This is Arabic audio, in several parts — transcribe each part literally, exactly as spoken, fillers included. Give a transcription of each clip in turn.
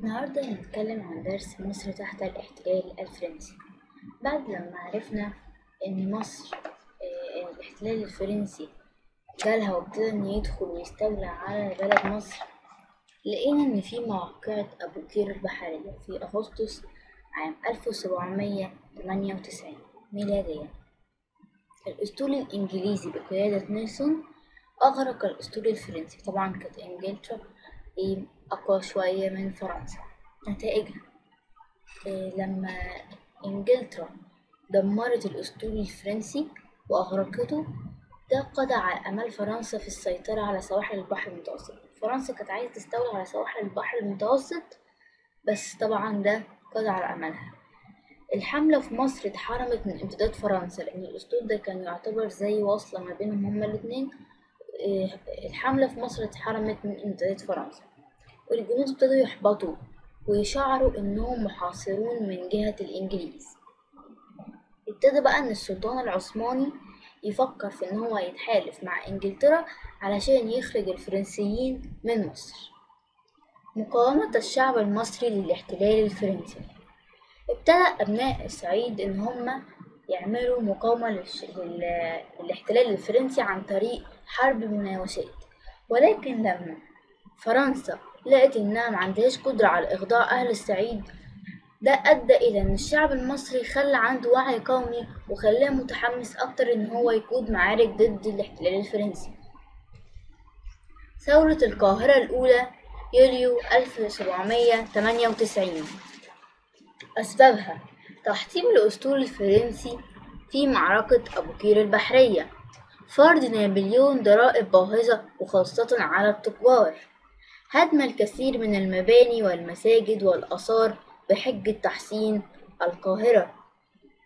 النهاردة هنتكلم عن درس مصر تحت الاحتلال الفرنسي. بعد لما عرفنا ان مصر آه الاحتلال الفرنسي جالها وابتدى ان يدخل ويستولى على بلد مصر، لقينا ان في موقعة أبو كير البحرية في أغسطس عام ألف وسبعمية وتمانية وتسعين ميلاديا، الأسطول الإنجليزي بقيادة نيلسون أغرق الأسطول الفرنسي. طبعا كانت إنجلترا أقوى شوية من فرنسا. نتائجها إيه؟ لما إنجلترا دمرت الأسطول الفرنسي وأغرقته، ده قضى على أمل فرنسا في السيطرة على سواحل البحر المتوسط. فرنسا كانت عايزة تستولى على سواحل البحر المتوسط، بس طبعا ده قضى على أملها. الحملة في مصر اتحرمت من امتداد فرنسا لأن الأسطول ده كان يعتبر زي واصلة ما بينهم هما الاتنين. الحملة في مصر اتحرمت من امتداد فرنسا، والجنود ابتدوا يحبطوا ويشعروا انهم محاصرون من جهة الانجليز. ابتدى بقى ان السلطان العثماني يفكر في ان هو يتحالف مع انجلترا علشان يخرج الفرنسيين من مصر. مقاومة الشعب المصري للاحتلال الفرنسي، ابتدى ابناء الصعيد ان هم يعملوا مقاومة للاحتلال الفرنسي عن طريق حرب مناوشات، ولكن لما فرنسا لقت انها معندهاش قدرة على اغضاء اهل الصعيد، ده ادى الى ان الشعب المصري خلى عنده وعي قومي وخلاه متحمس اكتر ان هو يقود معارك ضد الاحتلال الفرنسي. ثورة القاهرة الاولى يوليو ألف وسبعمية وتمانية وتسعين، اسبابها تحطيم الاسطول الفرنسي في معركة ابو كير البحرية، فرض نابليون ضرائب باهظة وخاصة على التجار، هدم الكثير من المباني والمساجد والآثار بحجة تحسين القاهرة.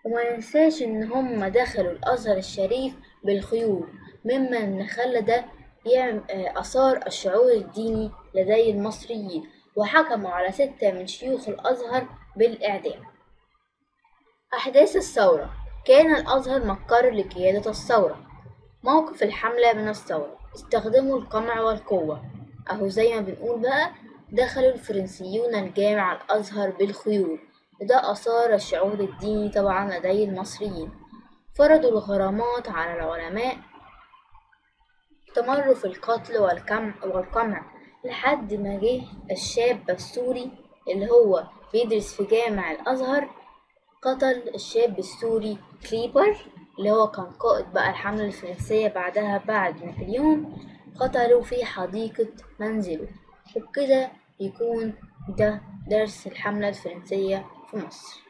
وما ننساش ان هم دخلوا الأزهر الشريف بالخيول، مما ان خلى ده أثار الشعور الديني لدي المصريين، وحكموا على ستة من شيوخ الأزهر بالإعدام. أحداث الثورة، كان الأزهر مقر لقيادة الثورة. موقف الحملة من الثورة، استخدموا القمع والقوة، اهو زي ما بنقول بقى دخلوا الفرنسيون الجامع الازهر بالخيول، وده اثار الشعور الديني طبعا لدي المصريين. فرضوا الغرامات على العلماء، استمروا في القتل والقمع لحد ما جه الشاب السوري اللي هو بيدرس في جامع الازهر، قتل الشاب السوري كليبر اللي هو كان قائد بقى الحملة الفرنسية بعدها بعد نابليون، قتلوا في حديقة منزله. وبكده يكون ده درس الحملة الفرنسية في مصر.